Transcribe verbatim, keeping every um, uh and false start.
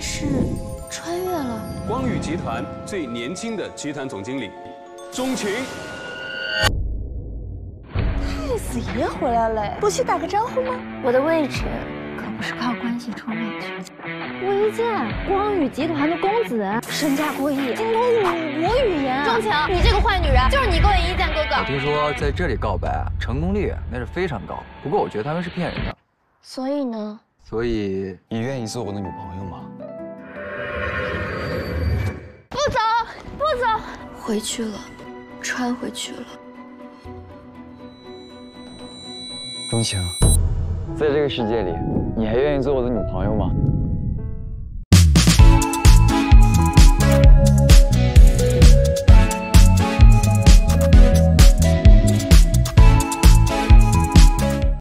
该是穿越了。光禹集团最年轻的集团总经理，钟情。太子爷回来了，不去打个招呼吗？我的位置可不是靠关系冲上去。我一见光禹集团的公子，身价过亿，精通五国语言。钟情，你这个坏女人，就是你勾引一见哥哥。我听说在这里告白成功率那是非常高，不过我觉得他们是骗人的。所以呢？ 所以你愿意做我的女朋友吗？不走，不走，回去了，穿回去了。钟情，在这个世界里，你还愿意做我的女朋友吗？